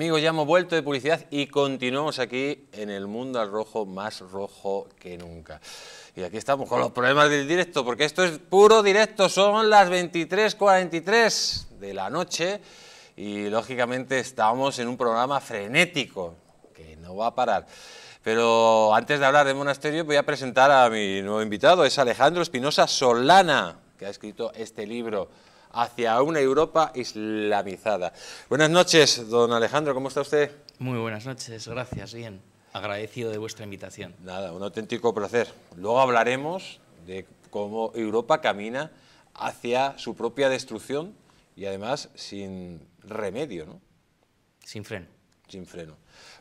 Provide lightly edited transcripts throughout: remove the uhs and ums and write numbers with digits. Amigos, ya hemos vuelto de publicidad y continuamos aquí en el mundo al rojo, más rojo que nunca. Y aquí estamos con los problemas del directo, porque esto es puro directo, son las 23:43 de la noche y lógicamente estamos en un programa frenético que no va a parar. Pero antes de hablar de Monasterio voy a presentar a mi nuevo invitado, es Alejandro Espinosa Solana, que ha escrito este libro, Hacia una Europa islamizada. Buenas noches, don Alejandro, ¿cómo está usted? Muy buenas noches, gracias, bien. Agradecido de vuestra invitación. Nada, un auténtico placer. Luego hablaremos de cómo Europa camina hacia su propia destrucción y además sin remedio, ¿no? Sin freno. Sin freno.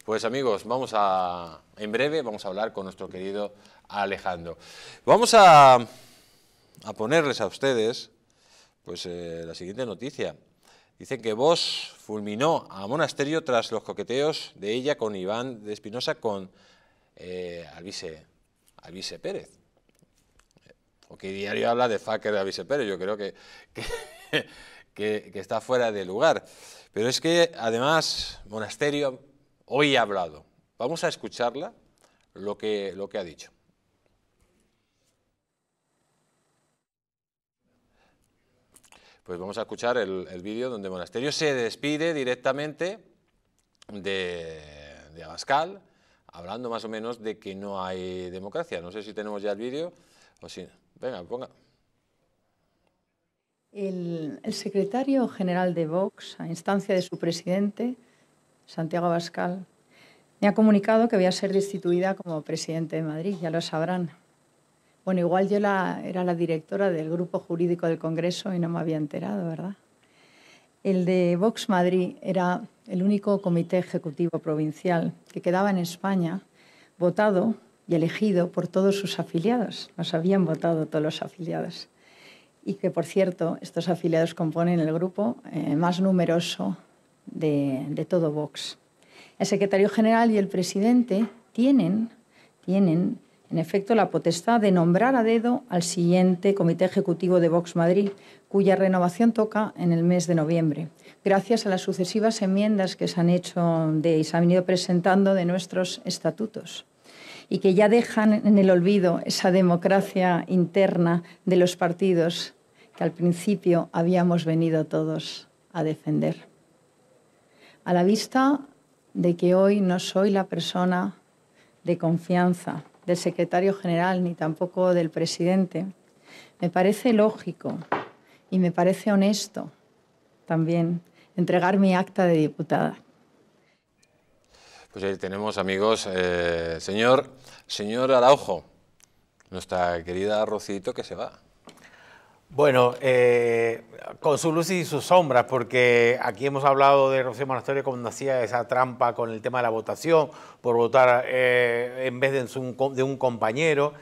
Pues amigos, vamos a... en breve vamos a hablar con nuestro querido Alejandro. Vamos a ponerles a ustedes... pues la siguiente noticia. Dicen que Vox fulminó a Monasterio tras los coqueteos de ella con Iván de Espinosa con Alvise Pérez. ¿O qué diario habla de fucker de Alvise Pérez? Yo creo que está fuera de lugar. Pero es que además Monasterio hoy ha hablado. Vamos a escucharla lo que ha dicho. Pues vamos a escuchar el vídeo donde Monasterio se despide directamente de Abascal, hablando más o menos de que no hay democracia. No sé si tenemos ya el vídeo o si... Venga, ponga. El secretario general de Vox, a instancia de su presidente, Santiago Abascal, me ha comunicado que voy a ser destituida como presidente de Madrid, ya lo sabrán. Bueno, igual yo era la directora del grupo jurídico del Congreso y no me había enterado, ¿verdad? El de Vox Madrid era el único comité ejecutivo provincial que quedaba en España, votado y elegido por todos sus afiliados. Nos habían votado todos los afiliados. Y que, por cierto, estos afiliados componen el grupo más numeroso de todo Vox. El secretario general y el presidente tienen en efecto, la potestad de nombrar a dedo al siguiente Comité Ejecutivo de Vox Madrid, cuya renovación toca en el mes de noviembre, gracias a las sucesivas enmiendas que se han hecho y se han venido presentando de nuestros estatutos, y que ya dejan en el olvido esa democracia interna de los partidos que al principio habíamos venido todos a defender. A la vista de que hoy no soy la persona de confianza del secretario general ni tampoco del presidente, me parece lógico y me parece honesto también entregar mi acta de diputada. Pues ahí tenemos, amigos, señor Araujo, nuestra querida Rocito que se va. Bueno, con su luz y sus sombras, porque aquí hemos hablado de Rocío Monasterio cuando hacía esa trampa con el tema de la votación, por votar en vez de un compañero.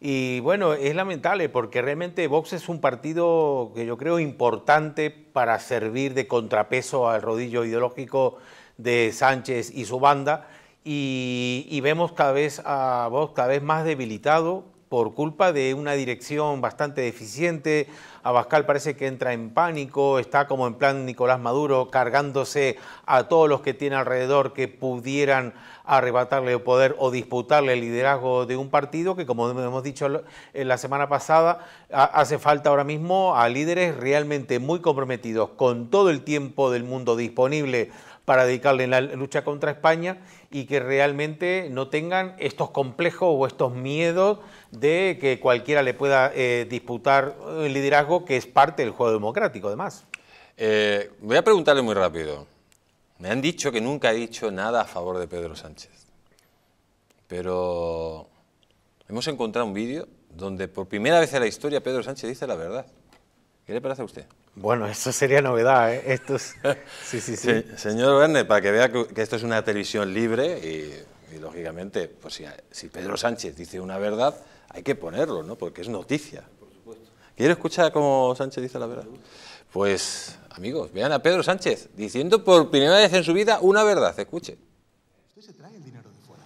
Y bueno, es lamentable porque realmente Vox es un partido que yo creo importante para servir de contrapeso al rodillo ideológico de Sánchez y su banda. Y vemos cada vez a Vox cada vez más debilitado, por culpa de una dirección bastante deficiente. Abascal parece que entra en pánico, está como en plan Nicolás Maduro, cargándose a todos los que tiene alrededor que pudieran arrebatarle el poder o disputarle el liderazgo de un partido que, como hemos dicho la semana pasada, hace falta ahora mismo a líderes realmente muy comprometidos, con todo el tiempo del mundo disponible para dedicarle en la lucha contra España y que realmente no tengan estos complejos o estos miedos de que cualquiera le pueda disputar el liderazgo, que es parte del juego democrático, además. Voy a preguntarle muy rápido. Me han dicho que nunca he dicho nada a favor de Pedro Sánchez, pero hemos encontrado un vídeo donde por primera vez en la historia Pedro Sánchez dice la verdad. ¿Qué le parece a usted? Bueno, eso sería novedad, ¿eh? Esto es... sí. Señor Verne, para que vea que esto es una televisión libre y lógicamente, pues si Pedro Sánchez dice una verdad, hay que ponerlo, ¿no? Porque es noticia. Por supuesto. ¿Quiere escuchar cómo Sánchez dice la verdad? Pues, amigos, vean a Pedro Sánchez diciendo por primera vez en su vida una verdad. Escuche. Usted se trae el dinero de fuera.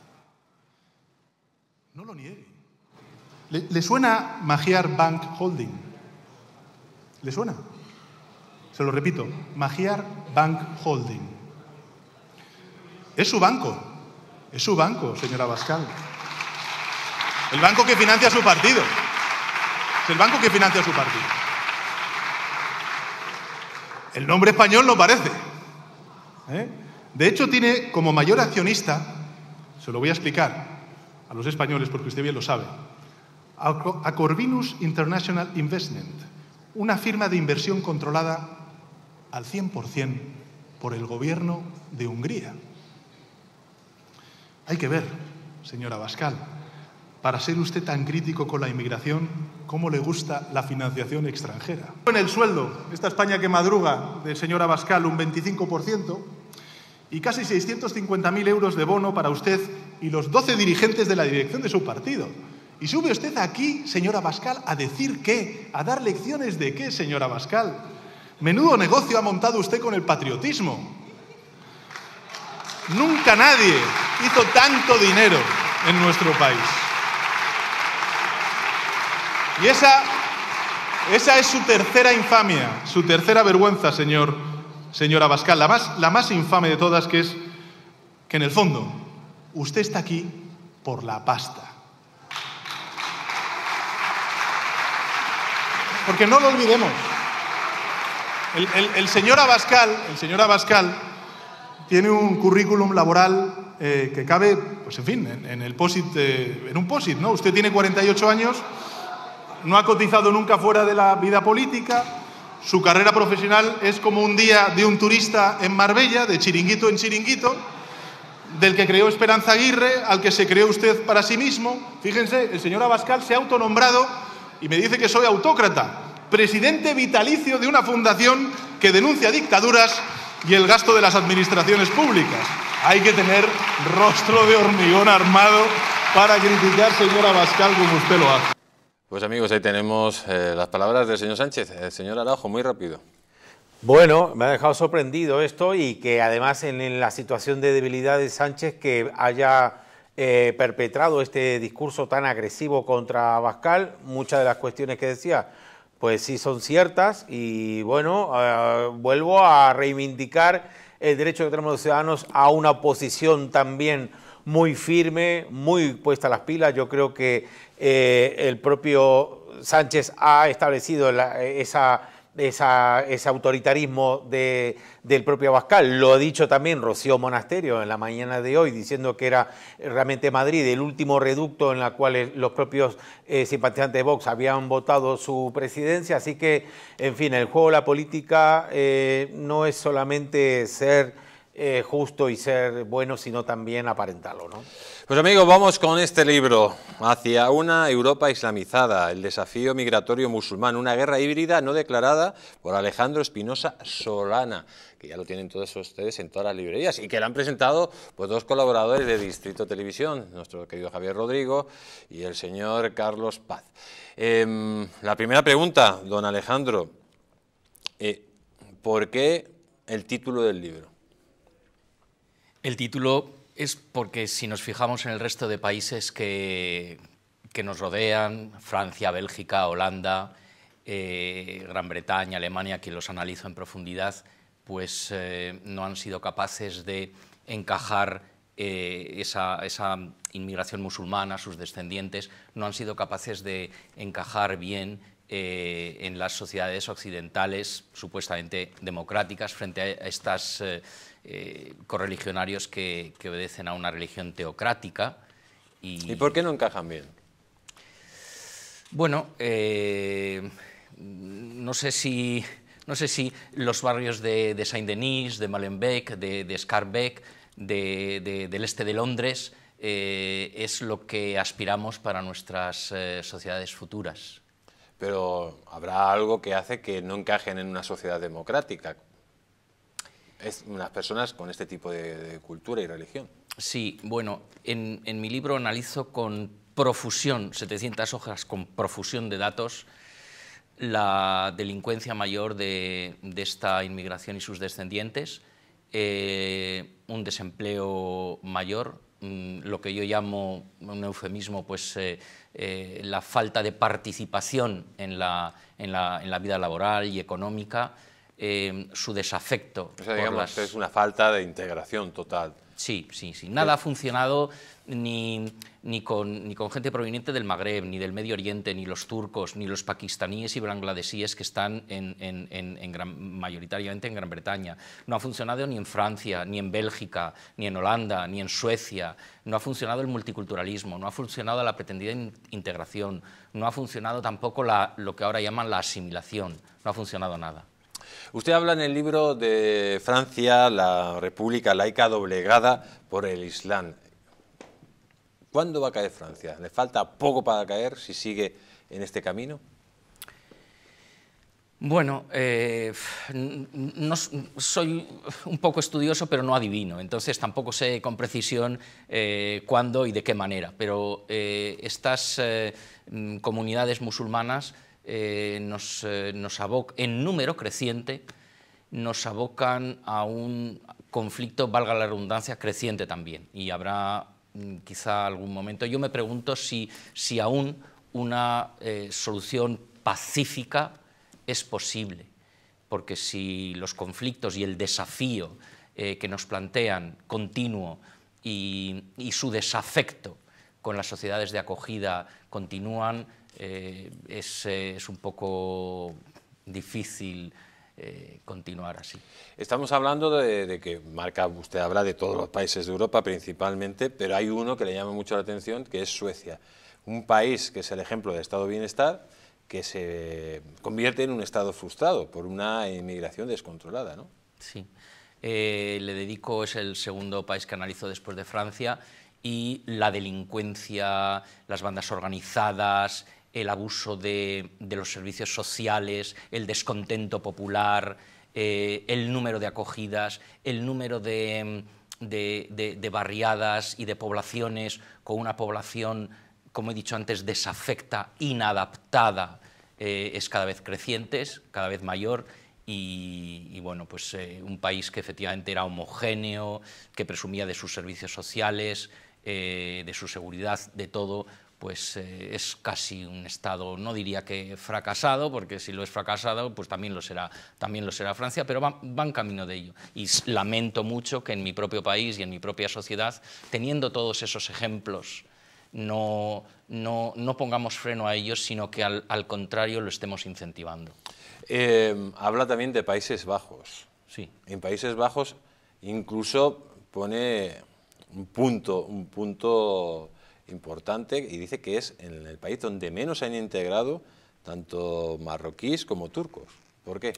No lo niegue. ¿Le suena Magyar Bank Holding? ¿Le suena? Se lo repito, Magyar Bank Holding. Es su banco, señora Abascal. El banco que financia su partido. Es el banco que financia su partido. El nombre español no parece. De hecho, tiene como mayor accionista, se lo voy a explicar a los españoles porque usted bien lo sabe, a Corvinus International Investment, una firma de inversión controlada al 100% por el gobierno de Hungría. Hay que ver, señora Abascal, para ser usted tan crítico con la inmigración, cómo le gusta la financiación extranjera. En el sueldo, esta España que madruga del señor Abascal un 25% y casi 650.000 euros de bono para usted y los 12 dirigentes de la dirección de su partido. Y sube usted aquí, señora Abascal, a decir qué, a dar lecciones de qué, señora Abascal. Menudo negocio ha montado usted con el patriotismo. Nunca nadie hizo tanto dinero en nuestro país. Y esa es su tercera infamia, su tercera vergüenza, señora Abascal. La más infame de todas, que es que en el fondo usted está aquí por la pasta. Porque no lo olvidemos. El señor Abascal tiene un currículum laboral que cabe, pues en fin, en un POSIT, ¿no? Usted tiene 48 años, no ha cotizado nunca fuera de la vida política, su carrera profesional es como un día de un turista en Marbella, de chiringuito en chiringuito, del que creó Esperanza Aguirre, al que se creó usted para sí mismo. Fíjense, el señor Abascal se ha autonombrado y me dice que soy autócrata, presidente vitalicio de una fundación que denuncia dictaduras y el gasto de las administraciones públicas. Hay que tener rostro de hormigón armado para criticar, señora Abascal, como usted lo hace. Pues amigos, ahí tenemos las palabras del señor Sánchez. El señor Araujo, muy rápido. Bueno, me ha dejado sorprendido esto y que además en la situación de debilidad de Sánchez que haya perpetrado este discurso tan agresivo contra Abascal, muchas de las cuestiones que decía, pues sí son ciertas y bueno, vuelvo a reivindicar el derecho que tenemos los ciudadanos a una posición también muy firme, muy puesta a las pilas. Yo creo que el propio Sánchez ha establecido ese autoritarismo del propio Abascal. Lo ha dicho también Rocío Monasterio en la mañana de hoy, diciendo que era realmente Madrid el último reducto en el cual los propios simpatizantes de Vox habían votado su presidencia. Así que, en fin, el juego de la política no es solamente ser justo y ser bueno, sino también aparentarlo, ¿no? Pues amigos, vamos con este libro, Hacia una Europa islamizada, el desafío migratorio musulmán, una guerra híbrida no declarada, por Alejandro Espinosa Solana, que ya lo tienen todos ustedes en todas las librerías y que lo han presentado pues dos colaboradores de Distrito Televisión, nuestro querido Javier Rodrigo y el señor Carlos Paz. La primera pregunta, don Alejandro, ¿por qué el título del libro? El título es porque si nos fijamos en el resto de países que nos rodean, Francia, Bélgica, Holanda, Gran Bretaña, Alemania, que los analizo en profundidad, pues no han sido capaces de encajar esa inmigración musulmana, sus descendientes, no han sido capaces de encajar bien en las sociedades occidentales supuestamente democráticas frente a estas correligionarios que obedecen a una religión teocrática. ¿Y por qué no encajan bien? Bueno, no sé si los barrios de Saint-Denis, de Molenbeek, de Scarbeck, del este de Londres, es lo que aspiramos para nuestras sociedades futuras. Pero habrá algo que hace que no encajen en una sociedad democrática. Es unas personas con este tipo de cultura y religión. Sí, bueno, en mi libro analizo con profusión, 700 hojas con profusión de datos, la delincuencia mayor de esta inmigración y sus descendientes, un desempleo mayor, lo que yo llamo un eufemismo, pues la falta de participación en la vida laboral y económica, su desafecto. O sea, digamos, es una falta de integración total. Sí. Nada ha funcionado ni con gente proveniente del Magreb, ni del Medio Oriente, ni los turcos, ni los pakistaníes y bangladesíes que están mayoritariamente en Gran Bretaña. No ha funcionado ni en Francia, ni en Bélgica, ni en Holanda, ni en Suecia. No ha funcionado el multiculturalismo, no ha funcionado la pretendida integración, no ha funcionado tampoco lo que ahora llaman la asimilación. No ha funcionado nada. Usted habla en el libro de Francia, la república laica doblegada por el Islam. ¿Cuándo va a caer Francia? ¿Le falta poco para caer si sigue en este camino? Bueno, no, soy un poco estudioso, pero no adivino. Entonces tampoco sé con precisión cuándo y de qué manera. Pero estas comunidades musulmanas nos abocan, en número creciente, nos abocan a un conflicto, valga la redundancia, creciente también. Y habrá quizá algún momento. Yo me pregunto si aún una solución pacífica es posible, porque si los conflictos y el desafío que nos plantean continuo y su desafecto con las sociedades de acogida continúan, es un poco difícil continuar así. Estamos hablando de que marca, usted habla de todos los países de Europa principalmente, pero hay uno que le llama mucho la atención, que es Suecia, un país que es el ejemplo de estado de bienestar, que se convierte en un estado frustrado por una inmigración descontrolada, ¿no? Sí, es el segundo país que analizo después de Francia, y la delincuencia, las bandas organizadas, el abuso de los servicios sociales, el descontento popular, el número de acogidas, el número de barriadas y de poblaciones con una población, como he dicho antes, desafecta, inadaptada, es cada vez crecientes, cada vez mayor, y bueno, pues un país que efectivamente era homogéneo, que presumía de sus servicios sociales, de su seguridad, de todo, pues es casi un estado, no diría que fracasado, porque si lo es fracasado, pues también lo será Francia, pero van camino de ello. Y lamento mucho que en mi propio país y en mi propia sociedad, teniendo todos esos ejemplos, no pongamos freno a ellos, sino que al contrario lo estemos incentivando. Habla también de Países Bajos. Sí. En Países Bajos incluso pone un punto importante y dice que es en el país donde menos se han integrado tanto marroquíes como turcos. ¿Por qué?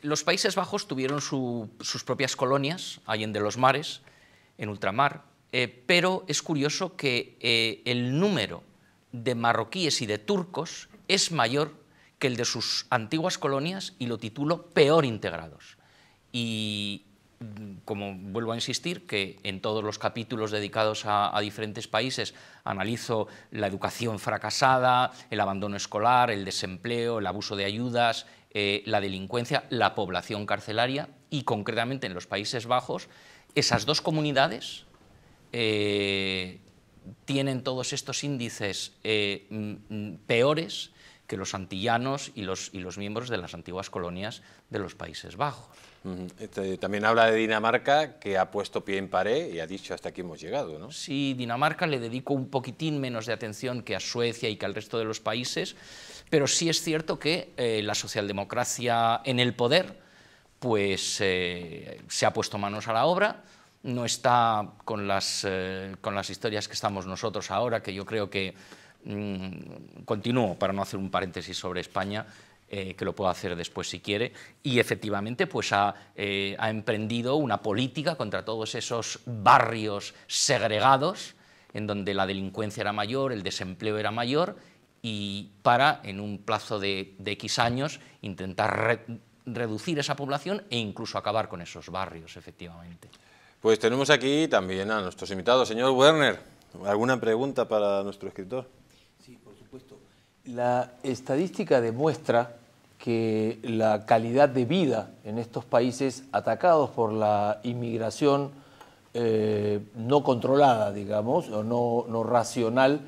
Los Países Bajos tuvieron sus propias colonias, allende los mares, en ultramar, pero es curioso que el número de marroquíes y de turcos es mayor que el de sus antiguas colonias, y lo titulo peor integrados. Y como vuelvo a insistir, que en todos los capítulos dedicados a diferentes países analizo la educación fracasada, el abandono escolar, el desempleo, el abuso de ayudas, la delincuencia, la población carcelaria, y concretamente en los Países Bajos, esas dos comunidades tienen todos estos índices peores que los antillanos y los miembros de las antiguas colonias de los Países Bajos. También habla de Dinamarca, que ha puesto pie en pared y ha dicho hasta aquí hemos llegado, ¿no? Sí, Dinamarca le dedico un poquitín menos de atención que a Suecia y que al resto de los países, pero sí es cierto que la socialdemocracia en el poder pues se ha puesto manos a la obra, no está con las historias que estamos nosotros ahora, que yo creo que, continúo para no hacer un paréntesis sobre España, que lo puedo hacer después si quiere, y efectivamente pues ha emprendido una política contra todos esos barrios segregados, en donde la delincuencia era mayor, el desempleo era mayor, y para, en un plazo de X años, intentar reducir esa población e incluso acabar con esos barrios, efectivamente. Pues tenemos aquí también a nuestros invitados. Señor Werner, ¿alguna pregunta para nuestro escritor? Sí, por supuesto. La estadística demuestra que la calidad de vida en estos países atacados por la inmigración no controlada, digamos, o no racional,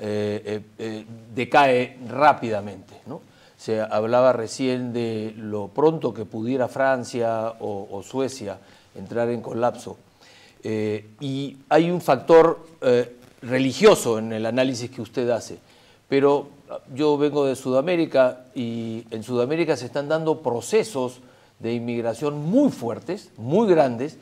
decae rápidamente, ¿no? Se hablaba recién de lo pronto que pudiera Francia o Suecia entrar en colapso. Y hay un factor religioso en el análisis que usted hace, pero yo vengo de Sudamérica y en Sudamérica se están dando procesos de inmigración muy fuertes, muy grandes,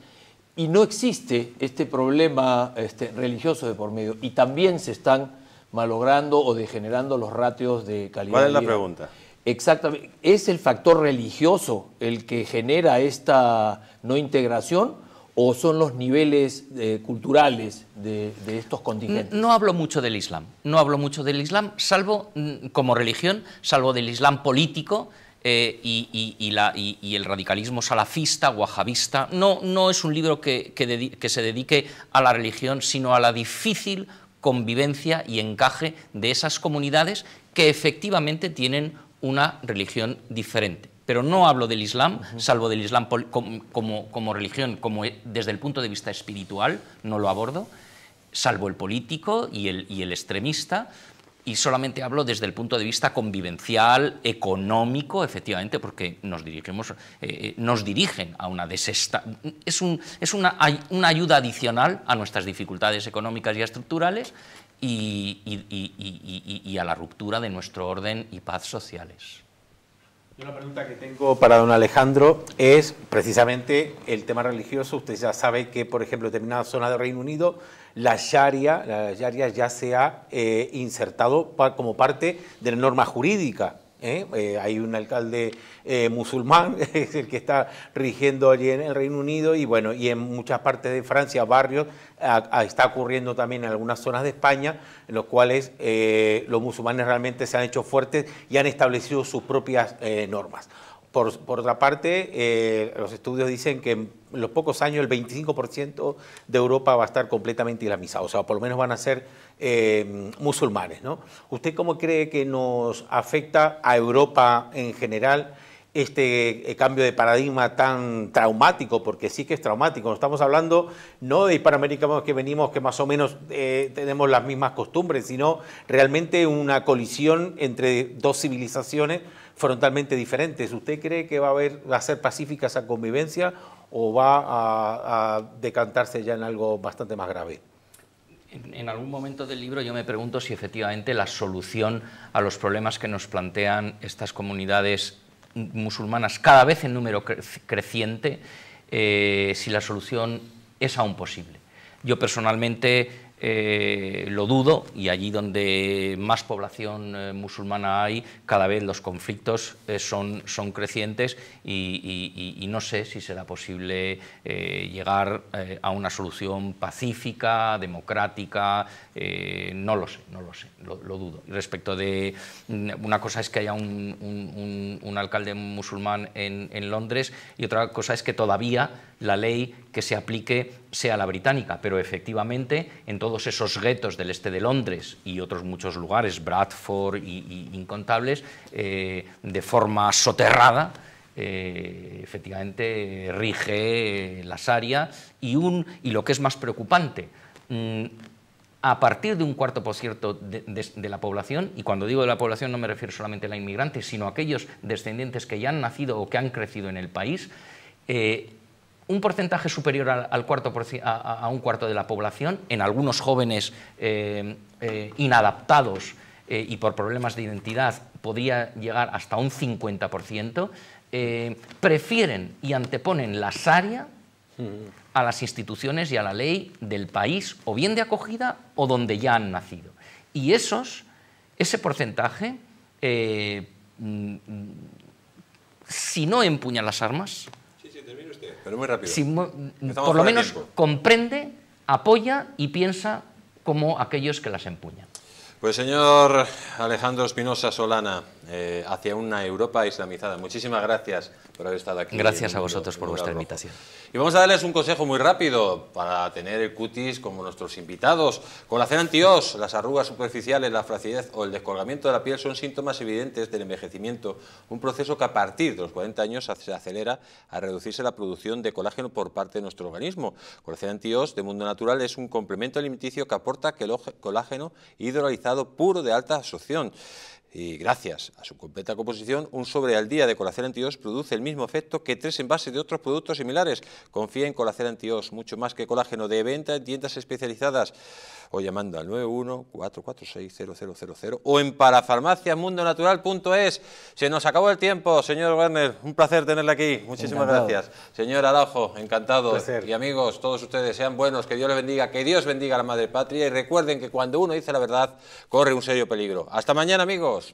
y no existe este problema religioso de por medio. Y también se están malogrando o degenerando los ratios de calidad. ¿Cuál es la pregunta? Exactamente. ¿Es el factor religioso el que genera esta no integración o son los niveles culturales de estos contingentes? No hablo mucho del Islam. No hablo mucho del Islam, salvo como religión, salvo del Islam político. Y el radicalismo salafista, wahabista, no es un libro que se dedique a la religión, sino a la difícil convivencia y encaje de esas comunidades que efectivamente tienen una religión diferente. Pero no hablo del Islam, salvo del Islam como religión, como desde el punto de vista espiritual, no lo abordo, salvo el político y el extremista. Y solamente hablo desde el punto de vista convivencial, económico, efectivamente, porque nos dirigen a una desestabilización. Es una ayuda adicional a nuestras dificultades económicas y estructurales y a la ruptura de nuestro orden y paz sociales. Una pregunta que tengo para don Alejandro es precisamente el tema religioso. Usted ya sabe que, por ejemplo, en determinadas zonas del Reino Unido, la sharia ya se ha insertado como parte de la norma jurídica. Hay un alcalde musulmán, es el que está rigiendo allí en el Reino Unido, y bueno, y en muchas partes de Francia, barrios, está ocurriendo también en algunas zonas de España, en los cuales los musulmanes realmente se han hecho fuertes y han establecido sus propias normas. Por otra parte, los estudios dicen que en los pocos años el 25% de Europa va a estar completamente islamizado, o sea, por lo menos van a ser musulmanes, ¿no? ¿Usted cómo cree que nos afecta a Europa en general este cambio de paradigma tan traumático? Porque sí que es traumático. Estamos hablando no de hispanoamericanos que venimos, que más o menos tenemos las mismas costumbres, sino realmente una colisión entre dos civilizaciones frontalmente diferentes. ¿Usted cree que va a ser pacífica esa convivencia o va a decantarse ya en algo bastante más grave? En algún momento del libro yo me pregunto si efectivamente la solución a los problemas que nos plantean estas comunidades musulmanas cada vez en número creciente, si la solución es aún posible. Yo personalmente lo dudo, y allí donde más población musulmana hay, cada vez los conflictos son crecientes y no sé si será posible llegar a una solución pacífica, democrática, no lo sé, lo dudo. Respecto de una cosa es que haya un alcalde musulmán en Londres y otra cosa es que todavía la ley que se aplique sea la británica, pero efectivamente en todos esos guetos del este de Londres y otros muchos lugares, Bradford y incontables, de forma soterrada, efectivamente rige la sharia y lo que es más preocupante, a partir de un 4% de la población, y cuando digo de la población no me refiero solamente a la inmigrante, sino a aquellos descendientes que ya han nacido o que han crecido en el país, un porcentaje superior a un cuarto de la población, en algunos jóvenes inadaptados y por problemas de identidad podría llegar hasta un 50%, prefieren y anteponen la sharia a las instituciones y a la ley del país, o bien de acogida o donde ya han nacido. Y ese porcentaje, si no empuñan las armas... Pero muy rápido. Por lo menos comprende, apoya y piensa como aquellos que las empuñan. Pues señor Alejandro Espinosa Solana, hacia una Europa islamizada. Muchísimas gracias por haber estado aquí. Gracias a vosotros por vuestra invitación. Y vamos a darles un consejo muy rápido para tener el cutis como nuestros invitados. Con la cera anti-os, las arrugas superficiales, la fragilidad o el descolgamiento de la piel son síntomas evidentes del envejecimiento, un proceso que a partir de los 40 años se acelera a reducirse la producción de colágeno por parte de nuestro organismo. Con la cera anti-os de Mundo Natural es un complemento alimenticio que aporta colágeno hidrolizado puro de alta absorción. Y gracias a su completa composición, un sobre al día de Colacel Antios produce el mismo efecto que tres envases de otros productos similares. Confía en Colacel Antios, mucho más que colágeno, de venta en tiendas especializadas o llamando al 914460000 o en parafarmaciamundonatural.es. Se nos acabó el tiempo, señor Werner, un placer tenerle aquí. Muchísimas gracias. Señor Araujo, encantado. Y amigos, todos ustedes sean buenos, que Dios les bendiga, que Dios bendiga a la madre patria y recuerden que cuando uno dice la verdad corre un serio peligro. Hasta mañana, amigos.